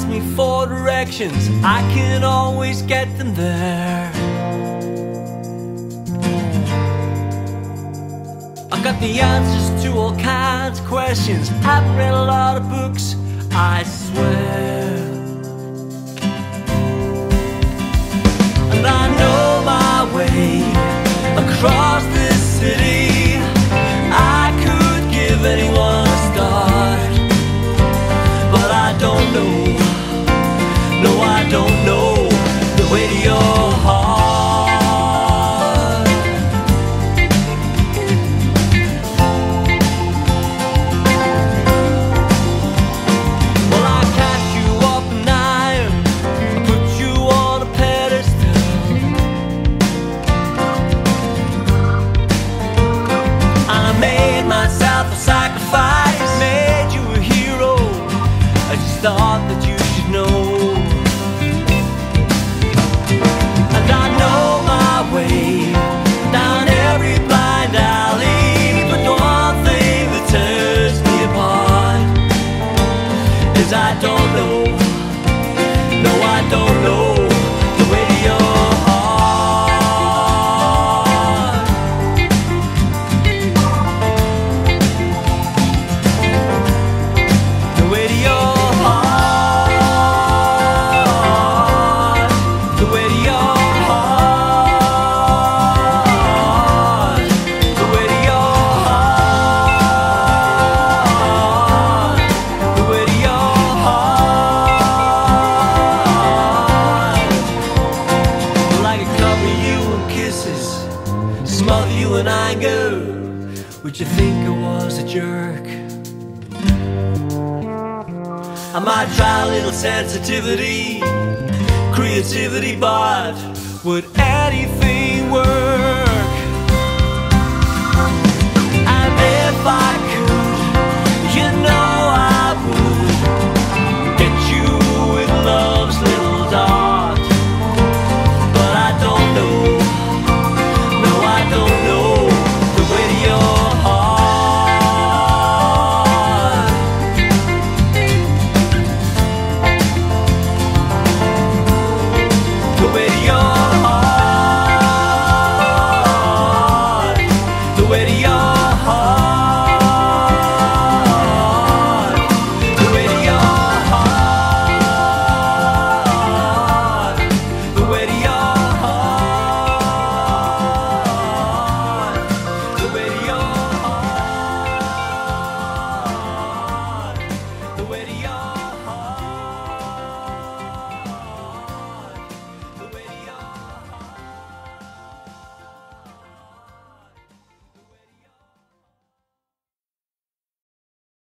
ask me for directions, I can always get them there. I've got the answers to all kinds of questions. I've read a lot of books, I swear. And I know my way across this city. I could give anyone a start, but I don't know, no, I don't know the way to your heart. Well, I cast you off an iron, I put you on a pedestal, and I made myself a sacrifice. Thought that you should know. And I know my way down every blind alley, but the one thing that tears me apart is I don't know, no, I don't know the way to your heart, the way to your heart. Smother you in anger, would you think I was a jerk? I might try a little sensitivity, creativity, but would anything work? And if I